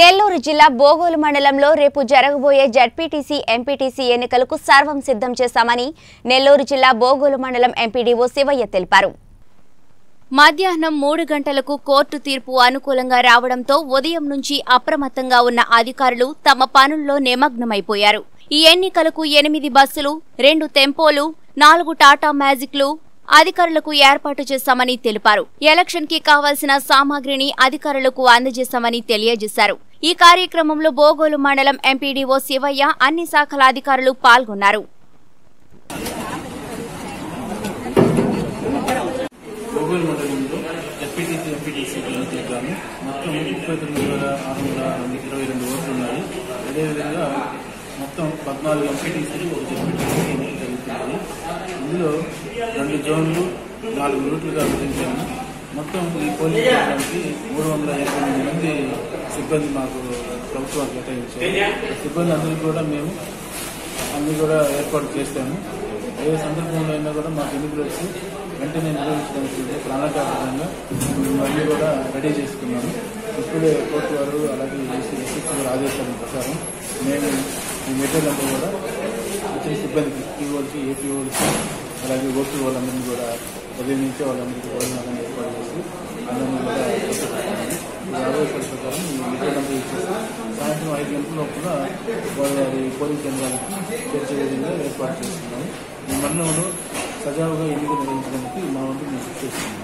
నెల్లూరు జిల్లా బోగోలు మండలంలో రేపు జరగబోయే జడ్పీటీసీ ఎంపీటీసీ ఎన్నికలకు సర్వం సిద్ధం చేశామని నెల్లూరు జిల్లా బోగోలు మండలం ఎంపీడీఓ శివయ్య తెలిపారు. మధ్యాహ్నం 3 గంటలకు కోర్టు తీర్పు అనుకూలంగా రావడంతో ఉదయం నుంచి అప్రమత్తంగా ఉన్న అధికారులు తమ పనుల్లో నిమగ్నమైపోయారు. ఈ ఎన్నికలకు 8 బస్సులు, 2 టెంపోలు, 4 టాటా మ్యాజిక్లు అధికారులకు ఏర్పాటు చేశామని తెలిపారు. ఎలక్షన్ కి కావాల్సిన సామాగ్రిని అధికారులకు అందజేశామని తెలియజేశారు. ఈ కార్యక్రమంలో బోగోలు మండలం ఎంపీడీఓ శివయ్య, అన్ని శాఖల అధికారులు పాల్గొన్నారు. మొత్తం 14 ఎంపీటీసీలు, 1 జడ్పీటీసీ జరుగుతున్నాయి. ఇందులో 2 జోన్లు, 4 రూట్లుగా విభజించాము. మొత్తం ఈ పోలింగ్ కేంద్రానికి 358 మంది సిబ్బంది మాకు ప్రభుత్వం కేటాయించారు. సిబ్బంది అందరూ కూడా ఏర్పాటు చేస్తాము. ఏ సందర్భంలో అయినా కూడా మాకు ఎన్నికలు వచ్చి వెంటనే నిర్వహించడానికి ప్రాణాఘాతంగా అన్నీ కూడా రెడీ చేసుకున్నాము. ఇప్పుడే కోర్టు వారు అలాగే ఆదేశాల ప్రకారం మేము ఈ మెటీరియల్ అంతా కూడా వచ్చే సిబ్బందికి, పీఓలకి, ఏపీఓలకి, అలాగే ఓపీ వాళ్ళందరినీ కూడా ఉదయించే వాళ్ళందరికీ భోజనాలను ఏర్పాటు చేసి అందరినీ కూడా ఆదేశాల ప్రకారం ఈ మెటీరియల్ అంతా ఇచ్చేసి సాయంత్రం 5 గంటల్లో కూడా వారి పోలింగ్ కేంద్రాలకు చేర్చే విధంగా ఏర్పాటు చేస్తున్నాము. ఈ మండలంలో సజావుగా ఎన్నికలు నిర్వహించడానికి మా వంతు మేము చేస్తున్నాము.